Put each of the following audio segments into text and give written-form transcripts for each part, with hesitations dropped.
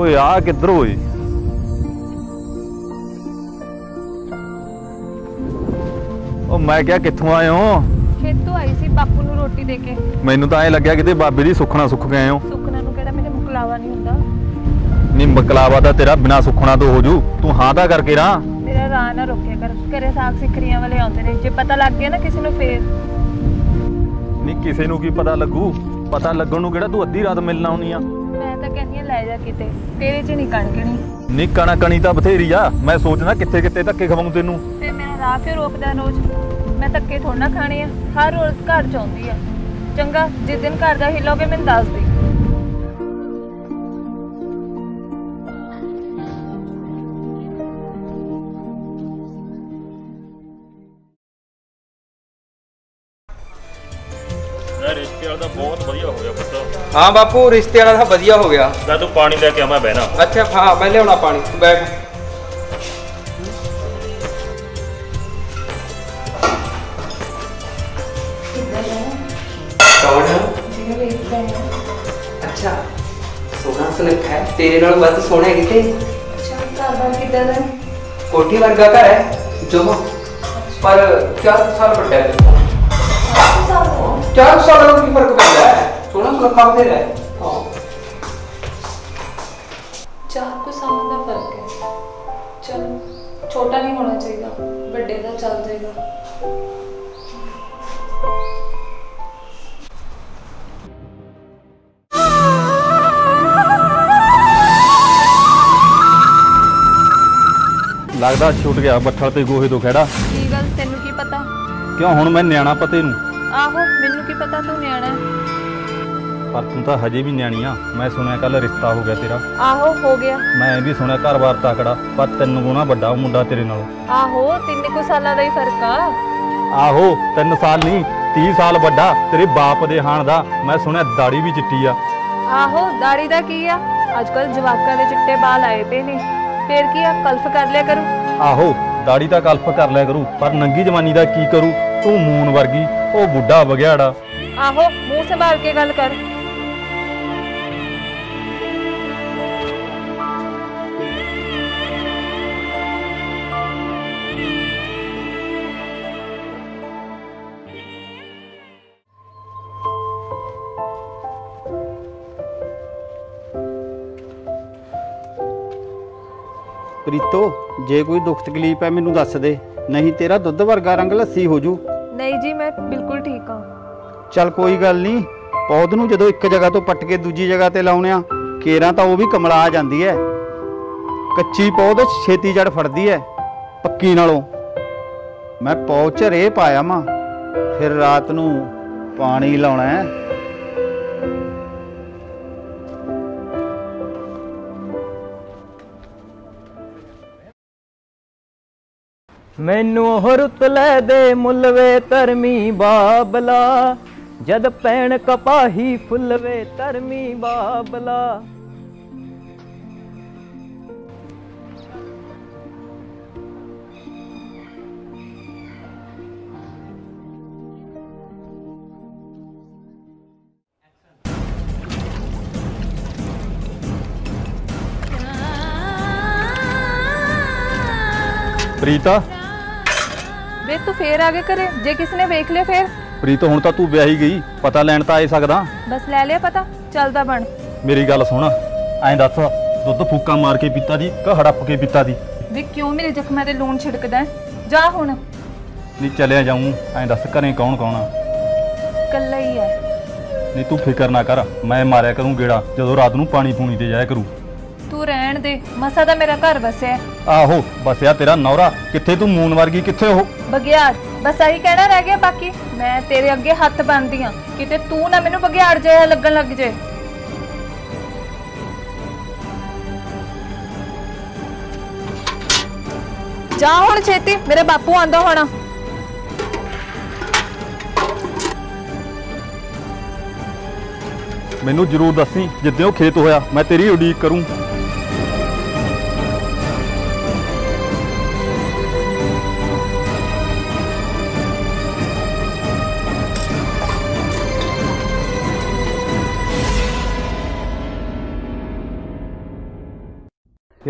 ओए आ किधर होई? ओ मैं क्या कित्थों आए हो? खेतों आई सी बापू नू रोटी देके। मैनू तो ऐ लग्या कि बाबे दी सुखना सुख गए हो। सुखना नू कहदा मैंने मुकलावा नहीं हुंदा। नहीं मुकलावा दा तेरा बिना सुखना तो हो जू, तू हां दा करके रा। मेरा राह ना रोके कर, करे साग सिखरियां वाले आउंदे ने, जे पता लग गया ना किसी नू फेर। नहीं किसी नू की पता लगू, पता लगण नू किहड़ा तू अद्धी रात मिलना हुंदी आ। बहुत बढ़िया हो गया। हाँ बापू रिश्ते वाला था बढ़िया हो गया। ना तू पानी लेके आवा बहना। अच्छा हाँ मैं ले आना पानी, तू बैठ। कौन है? अच्छा सोना सलेख है तेरे नाल बात सोना है किते। अच्छा घर बार किदा है? कोठी वर्गा घर है जो पर 4 साल बड़ा है। 4 साल का भी फर्क पड़ता है। थोड़ा सा काम दे रहा है। हां 4 साल का फर्क है। चल छोटा नहीं होना चाहिए, बड़े का चल जाएगा। लगता छूट गया बठल ते गोहे तो खेड़ा। की गल तेनू की पता? क्यों हुण मैं न्याणा पते नू। आहो मेनू की पता तू न्याणा है, पर तुम तो हजे भी न्याणी आ। मैं सुनया कल रिश्ता हो गया तेरा। आहो हो गया। मैं भी सुनया घर बार ताकड़ा, पर तेन गुना बड़ा मुंडा तेरे नाल। आहो 3 साल का ही फर्क आ। आहो 3 साल नहीं 30 साल बड़ा तेरे बाप दे हाण दा। मैं सुनया दाढ़ी भी चिट्टी आ। आहो दाढ़ी दा की आ, आजकल जवाकां दे चिट्टे बाल आए पे ने। फिर की आ कल्फ कर लिया करू। आहो दाढ़ी दा कल्फ कर लिया करू, पर नंगी जवानी दा की करू। तू मून वर्गी ओ बुढ़ा बगियाड़ा। आहो मुंह संभाल के गल कर। प्रीतो जे कोई दुख तकलीफ है मैनू दस दे, नहीं तेरा दुध वर्गा रंग लस्सी हो जू। नहीं जी मैं बिल्कुल ठीक हूं। चल कोई गल नहीं, पौध नू जदों एक जगह तो पट के दूजी जगह ते लाउणे आ केरा तां ओह भी कमला आ जांदी है। कच्ची पौध छेती जड़ फड़दी है पक्की नालों। मैं पौध च रेह पाया मां, फिर रात नू पानी लाउणा है। मैनू रुतले दे मुलवे तरमी बाबला, जद पैण कपाही फुलवे तरमी बाबला। प्रीता तू फिर आगे करे जे किसने देख ले फिर। प्रीतो हुण तां तू ब्याही गई, पता लैण तां आ सकदा। बस ले लिया पता, चलदा बण। मेरी गल सुण, ऐ दस दुध फूका मार के पीता दी कि हड़प के पीता दी? वे क्यों मेरे जख्मां ते लूण छिड़कदा? जा हुण। नहीं चलिया जाऊं। ऐ दस घरे कौन कौन आ? कल्ला ही है। नहीं तू फिकर ना कर, मैं मारिया करूं गेड़ा जदों रात नूं पानी पूनी ते जाया करूं। तू रहण दे, मसा दा मेरा घर बसिया। आहो बसिया तेरा नौरा, किथे तू मून वर्गी किथे हो बगियाड़। बस आही कहना रह गया, बाकी मैं तेरे अगे हथ बंदी हां किते तू ना मेनू बगियाड़ जिहा लगन लग जे। जा हुण छेती, मेरे बापू आंदा होना। मैनू जरूर दसी जिद्दे ओ खेत होया, मैं तेरी उडीक करूं।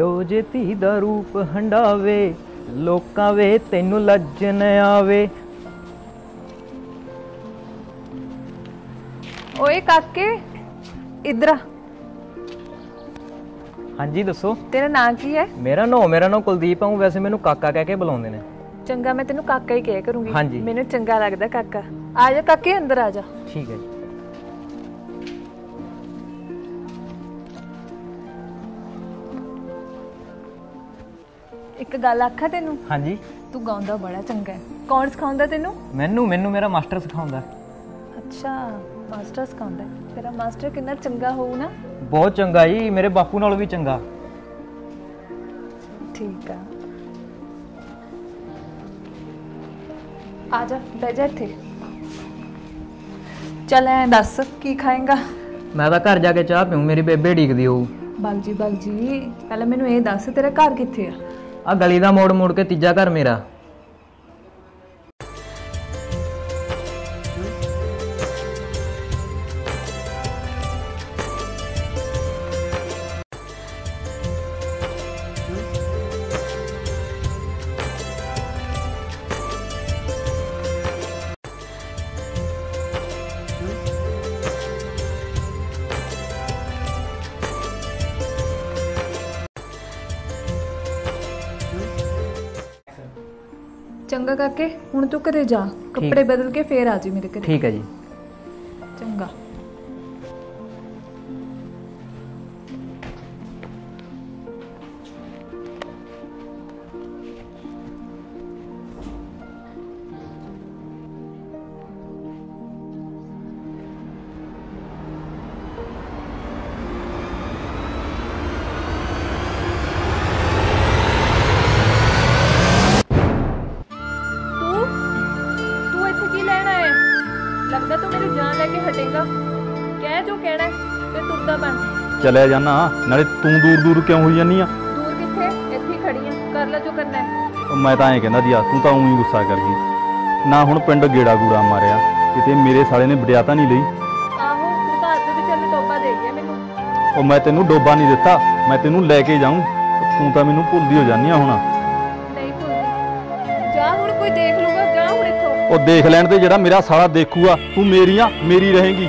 प्यो जेती दा रूप हंडावे लोकां वे तेनू लज्ज न आवे। ओए काके इधर। हाँ जी दसो तेरा नाम की है? मेरा नाम कुलदीप हूँ, वैसे मैनू काका कह के बुलाते हैं। चंगा, मैं तेनू काका ही कह करूंगी। हाँ जी मैनू चंगा लगता काका। आ जा काके अंदर आ जा। ठीक है। एक गल आखा तेनू। हाँ जी। तू गाउंदा बड़ा चंगा है। कौन सिखाउंदा तेनू? मैनू मेरा मास्टर सिखाउंदा। अच्छा मास्टर सिखाउंदा। तेरा मास्टर कितना चंगा होऊ ना? बहुत चंगा जी, मेरे बापू नाल भी चंगा। ठीक है आजा बैठ जा इत्थे। चल ऐ दस की खाएगा? मैं तां घर जाके चाह पीऊं, मेरी बेबे ढीकदी होऊ। बाग जी पहले मैनू ये दस तेरा घर कित्थे है? आ गली दा मोड़ के तीजा घर मेरा। चंगा काके हुण तू घरे जा, कपड़े बदल के फिर आ जी मेरे घरे। ठीक है जी। चंगा। चले जाना नाले तू दूर क्यों हुई जानी है? दूर किथे, इत्थे खड़ी है, कर ला जो करना है। मैं तां कहना दिया तू तां ऊं ही गुस्सा कर गई ना। हुण पिंड गेड़ा गूड़ा मारिया किते मेरे साले ने बड़ियाता नहीं लई? आहो तू तां अद्ध विच चल डोबा दे गया मैनू। ओ मैं तेनू डोबा नहीं दित्ता, मैं तेनू लेके जाऊं। तू तां मैनू भुलदी हो जानी है हुण। नहीं भुलदी। जा हुण कोई देख लूगा, जा हुण इत्थों। ओ देख लैण ते जेड़ा मेरा साला देखूगा। तू मेरी रहेगी।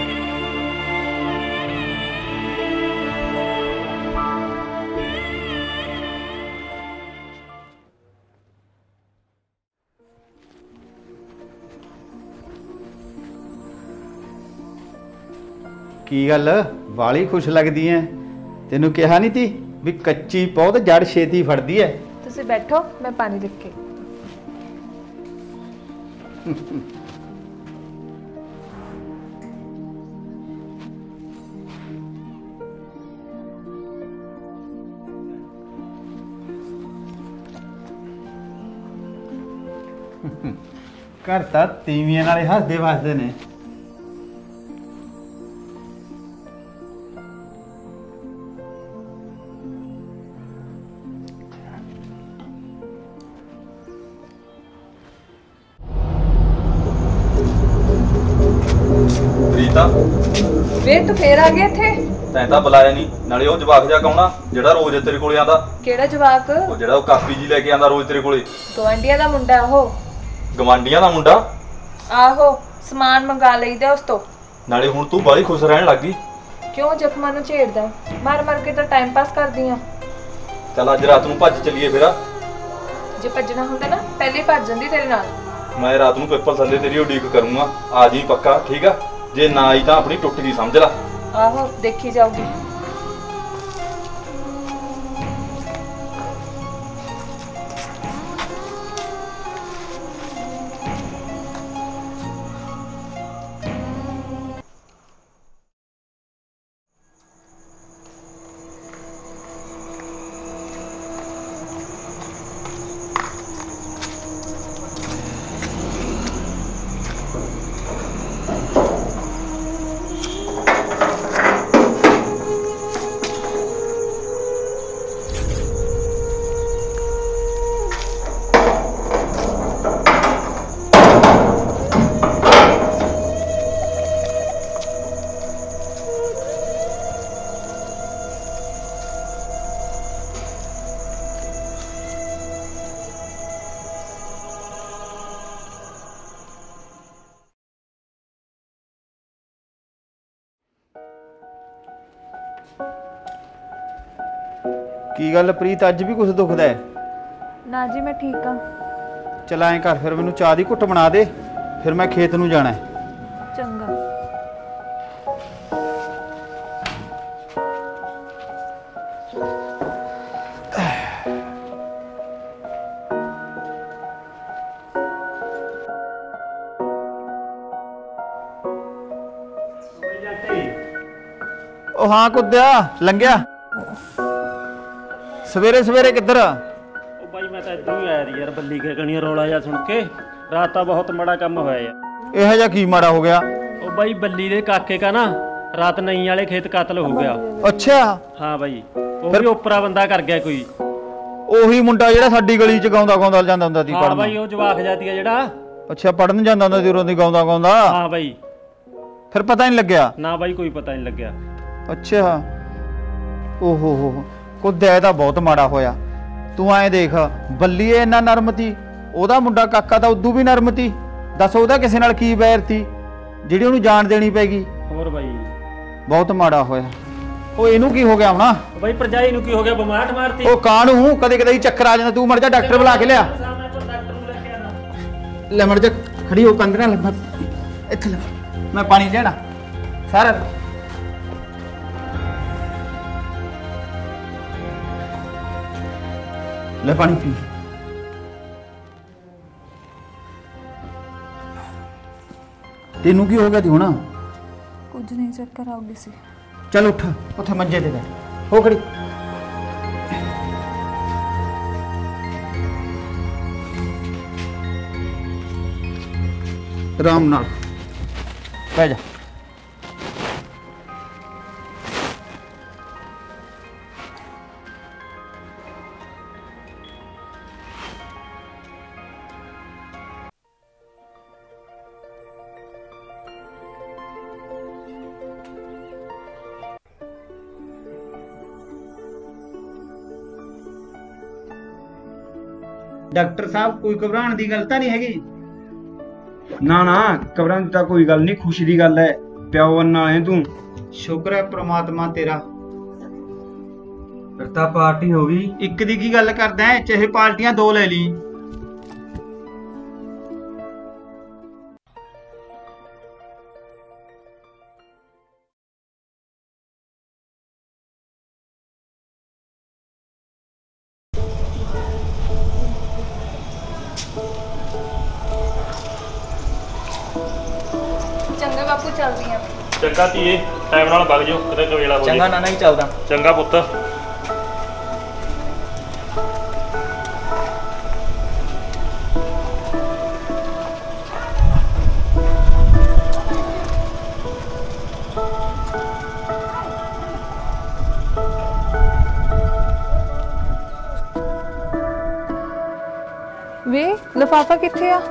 की गल वाली खुश लगती है? तेनू कहा नहीं थी भी कच्ची पौध जड़ छेती फड़ती है। तुसी बैठो मैं पानी रख के। घर तो तीवियां नाले हसदे वसदे ने। वे तू फेर आ गया थे? तैं तां बुलाया नहीं। नाले ओ जवाक जा कौणा जेड़ा रोज तेरे कोले आंदा? केड़ा जवाक? ओ जेड़ा ओ कापी जी लेके आंदा रोज तेरे कोले। गवांडियां दा मुंडा। ओहो गवांडियां दा मुंडा? आहो समान मंगा लईदा उस तो। नाले हुण तू बाली खुश रहण लग गई। क्यों जखमां नूं छेड़दा मार मार के तां टाइम पास करदी आ। चल अज रात नूं भज चलीए फेर। जे भजना हुंदा ना पहले भज जंदी तेरे नाल। मैं रात नूं पेपर संदे तेरी उडीक करूंगा। आ जी पक्का, ठीक है? जे ना आई तां अपनी टुट गई समझ ला। आहो देखी जाऊगी। की गल प्रीत अज भी कुछ दुखदा है? ना जी मैं ठीक हाँ। चल आए कर फिर, मैनू चाह दी घुट बना दे, फिर मैं खेत नूं जाना है। चंगा। ओ हां कुद्या लंघिया सवेरे सवेरे किधर? ओ भाई मैं तो इधर ही आया यार, बल्ली के कणी रोला जा सुन के रात का बहुत माड़ा काम होया यार। यह जा की माड़ा हो गया? ओ भाई बल्ली दे काके का ना रात नई वाले खेत कातल हो गया। अच्छा? हाँ भाई, फिर ओपरा बंदा कर गया कोई, ओही मुंडा जेड़ा साडी गली च गाउंदा गाउंदा जांदा हुंदा सी पढ़न। हां भाई ओ जवाख जाती है जेड़ा। अच्छा पढ़न जांदा हुंदा सी उरों दी गाउंदा गाउंदा? हां भाई। फिर पता नहीं लग्या? ना भाई कोई पता नहीं लग्या। अच्छा ओहो हो, कुद्या दा बहुत माड़ा होया। तू आए देख बल्ली इन्ना नरम ती, ओदा मुंडा काका दा उदू भी नरम ती, दस ओहदा किसे नाल की बैर थी जिहड़ी उहनूं जान देनी पैगी। होर भाई बहुत माड़ा होया। ओ इहनूं की हो गया होना? भाई परजाई नूं की हो गया, बमाट मारती। ओ काणू कदे कदे चक्कर आ जांदा, तू मर जा डॉक्टर बुला के लिया। ले मर जा खड़ी हो कंध नाल इत्थे ले, मैं पानी लेना सारा। ले पानी पी। तेनू की हो गया थी होना? कुछ नहीं चक्कर आ गई सी। चल उठ उठे मंजे दे हो खड़ी। राम नाल पै जा। डॉक्टर साहब कोई घबराने की गल तो नहीं हैगी? ना ना घबराने की कोई गल नहीं, खुशी की गल है। प्यो बनना है तू, शुक्र है परमात्मा तेरा। फिर तो पार्टी हो गई। एक दी की गल करदा है, चाहे पार्टियां दो ले ली। ਚੰਗਾ ਬਾਪੂ ਚੱਲਦੀ ਆ। ਚੰਗਾ ਧੀਏ ਟਾਈਮ ਨਾਲ ਵਗ ਜਾਓ ਕਿਤੇ ਕਵੇਲਾ ਹੋ ਜਾਏ। ਚੰਗਾ ਨਾਨਾ ਹੀ ਚੱਲਦਾ। ਚੰਗਾ ਪੁੱਤ। ਵੇ ਲਫਾਫਾ ਕਿੱਥੇ ਆ?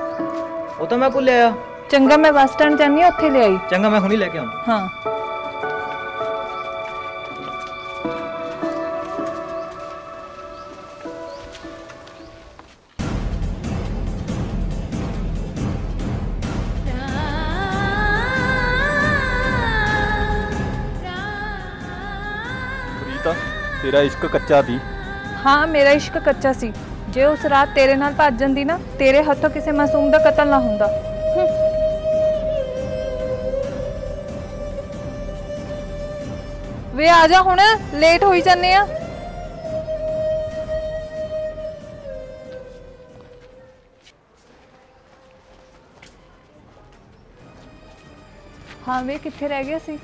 ਉਹ ਤਾਂ ਮੈਂ ਭੁੱਲ ਆਇਆ। चंगा मैं बस स्टैंड जानी उत्थे ले आई। चंगा मैं हुणी लेके आऊं। हाँ प्रीता तेरा इश्क कच्चा थी। हाँ मेरा इश्क कच्चा सी, जे उस रात तेरे नाल भजन दी ना तेरे हथों किसी मासूम दा कतल ना हुंदा। वे आजा हुण लेट होई जाने आ। हाँ वे कित्थे रह गया सी? ले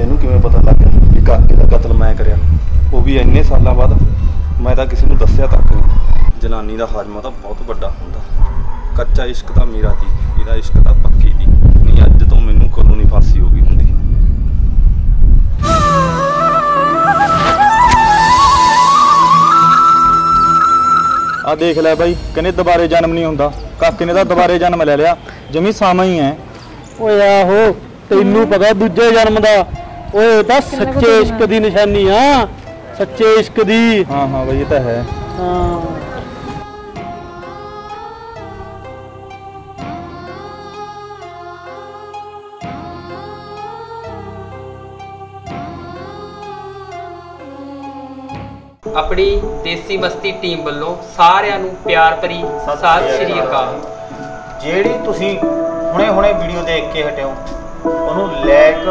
इनू किवें पता लग गया कि काके दा कतल मैं करिया, वो भी इन्ने साल बाद। मैं तो किसी दस्या तक नहीं। जनानी का हाजमा तो बहुत बड़ा होंदा। कच्चा इश्क तो मेरा थी, मेरा इश्क तो पक्की थी। नहीं अज तो मैनू कदों नहीं फांसी हो गई होंगी। आ देख लै भाई कहने दोबारे जन्म नहीं होंदा, काके ने तो दोबारे जन्म ले लिया, जमी सामा ही है। ओ आहो तेनू पता दूजे जन्म का, ओए तां सच्चे इश्क की निशानी। हाँ सच्चे इश्क की। हाँ हाँ भाई ये तो है। हाँ अपनी देसी मस्ती टीम वालों सारियां नूं प्यार भरी सत श्री अकाल। जिहड़ी तुसीं हुणे-हुणे वीडियो देख के हटे हो उन्होंने लाइक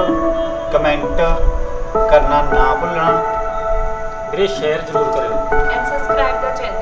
कमेंट करना ना भुलना, मेरे शेयर जरूर करो एंड सब्सक्राइब द चैनल।